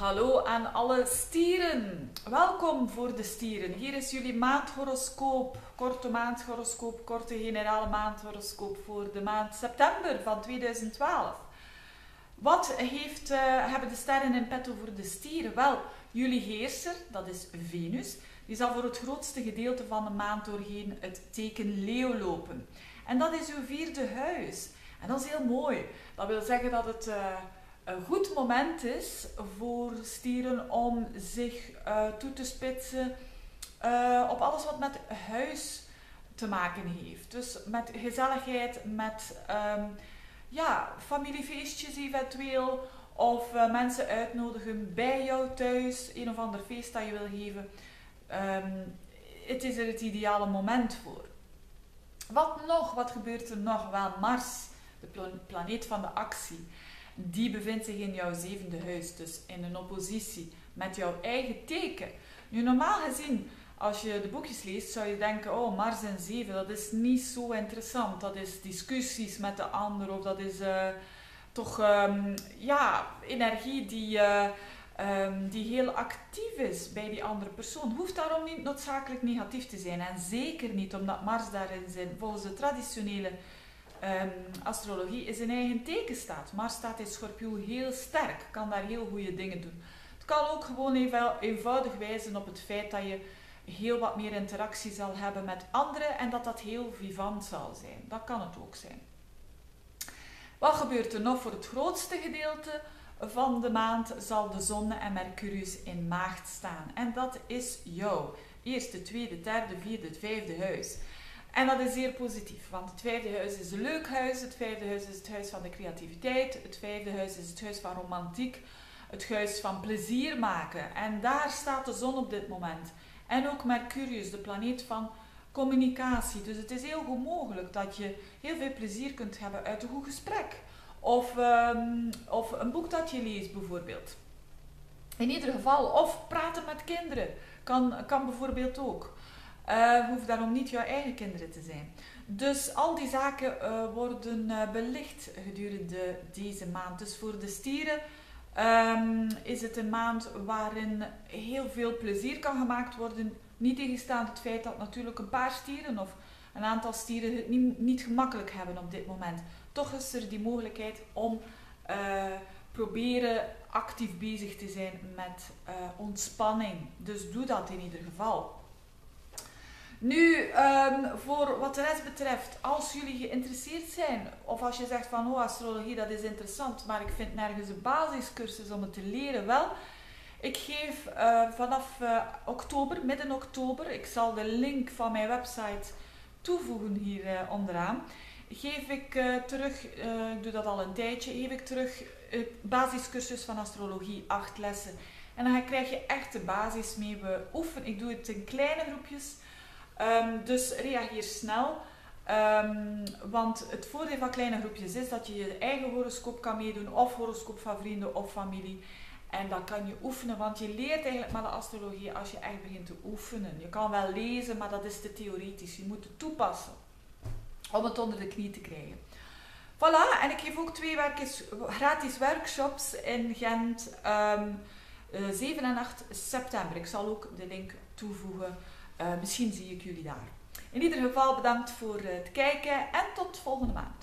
Hallo aan alle stieren. Welkom voor de stieren. Hier is jullie maandhoroscoop. Korte maandhoroscoop, korte generale maandhoroscoop voor de maand september van 2012. Wat hebben de sterren in petto voor de stieren? Wel, jullie heerser, dat is Venus, die zal voor het grootste gedeelte van de maand doorheen het teken Leeuw lopen. En dat is uw vierde huis. En dat is heel mooi. Dat wil zeggen dat het een goed moment is voor stieren om zich toe te spitsen op alles wat met huis te maken heeft. Dus met gezelligheid, met familiefeestjes eventueel, of mensen uitnodigen bij jou thuis, een of ander feest dat je wil geven. Het is er het ideale moment voor. Wat gebeurt er nog? Wel, Mars, de planeet van de actie, die bevindt zich in jouw zevende huis, dus in een oppositie met jouw eigen teken. Nu, normaal gezien, als je de boekjes leest, zou je denken, oh, Mars en 7, dat is niet zo interessant. Dat is discussies met de ander, of dat is energie die heel actief is bij die andere persoon. Hoeft daarom niet noodzakelijk negatief te zijn. En zeker niet omdat Mars daarin zijn, volgens de traditionele astrologie, is in eigen teken staat. Mars staat in Schorpioen heel sterk, kan daar heel goede dingen doen. Het kan ook gewoon eenvoudig wijzen op het feit dat je heel wat meer interactie zal hebben met anderen en dat dat heel vivant zal zijn. Dat kan het ook zijn. Wat gebeurt er nog voor het grootste gedeelte van de maand? Zal de zon en Mercurius in maagd staan. En dat is jouw eerste, tweede, derde, vierde, vijfde huis. En dat is zeer positief, want het vijfde huis is een leuk huis, het vijfde huis is het huis van de creativiteit, het vijfde huis is het huis van romantiek, het huis van plezier maken. En daar staat de zon op dit moment. En ook Mercurius, de planeet van communicatie. Dus het is heel goed mogelijk dat je heel veel plezier kunt hebben uit een goed gesprek. Of een boek dat je leest bijvoorbeeld. In ieder geval, of praten met kinderen, kan bijvoorbeeld ook. Hoeft daarom niet jouw eigen kinderen te zijn. Dus al die zaken worden belicht gedurende deze maand. Dus voor de stieren is het een maand waarin heel veel plezier kan gemaakt worden. Niet tegenstaand het feit dat natuurlijk een paar stieren of een aantal stieren het niet gemakkelijk hebben op dit moment. Toch is er die mogelijkheid om proberen actief bezig te zijn met ontspanning. Dus doe dat in ieder geval. Nu, voor wat de rest betreft, als jullie geïnteresseerd zijn, of als je zegt van, oh, astrologie, dat is interessant, maar ik vind nergens een basiscursus om het te leren, wel, ik geef vanaf oktober, midden oktober, ik zal de link van mijn website toevoegen hier onderaan, geef ik ik doe dat al een tijdje, geef ik terug basiscursus van astrologie, 8 lessen. En dan krijg je echt de basis mee. We oefenen, ik doe het in kleine groepjes. Dus reageer snel, want het voordeel van kleine groepjes is dat je je eigen horoscoop kan meedoen, of horoscoop van vrienden of familie. En dat kan je oefenen, want je leert eigenlijk maar de astrologie als je echt begint te oefenen. Je kan wel lezen, maar dat is te theoretisch. Je moet het toepassen om het onder de knie te krijgen. Voilà, en ik geef ook 2 gratis workshops in Gent, 7 en 8 september. Ik zal ook de link toevoegen. Misschien zie ik jullie daar. In ieder geval bedankt voor het kijken en tot volgende maand.